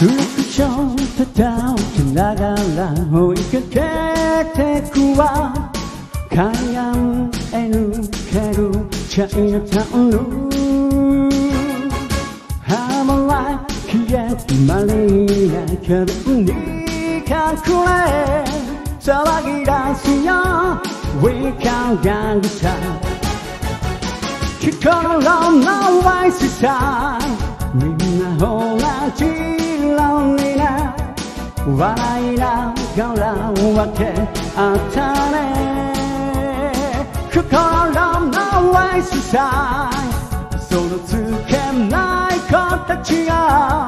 暗くちょっと倒しながら追いかけてくわ海岸へ抜けるチャイナタウンハモラ消え決まりなけどに隠れ騒ぎ出すよWe can't gang up 心のおいしさみんな同じ色にな笑いながら分け合ったね心のおいしさそのつけない子たちが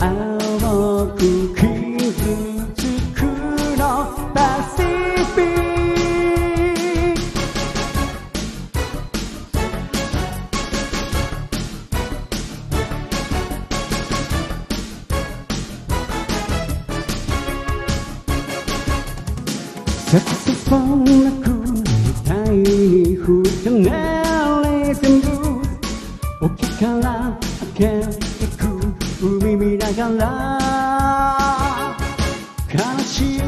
青く傷つくのパシフィック「さくさんなくなりたいにふたねり全部」「沖から開けてく海見ながら」「悲しい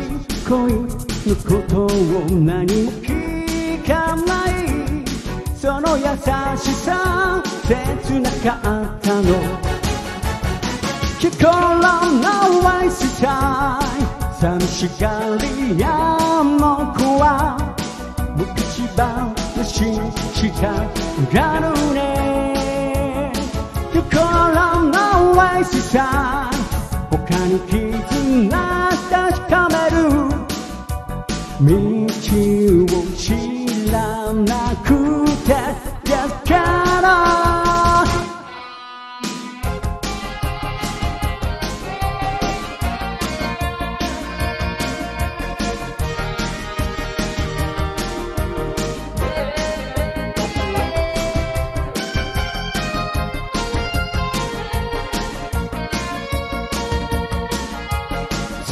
恋のことを何も聞かない」「その優しさ切なかったの」「心の愛しさ」寂しがり屋の子は昔話したがるね心の愛しさ他に絆確かめる道を知らなくてだから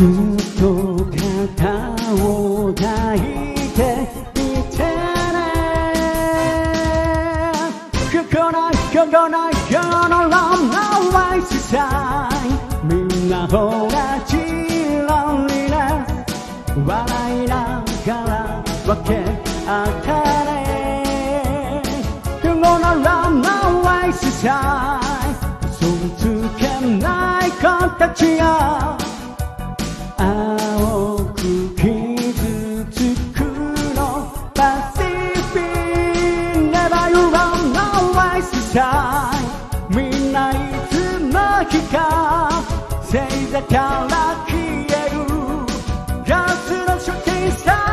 ずっと肩を抱いていてね心ない世のロンの美味しさみんな同じ色にね笑いながら分け合ったね世のロンの美味しさ嘘つけない子たちよ青く傷つくのパシフィック Never you run away さみんないつの日か星座から消えるガスの初期さ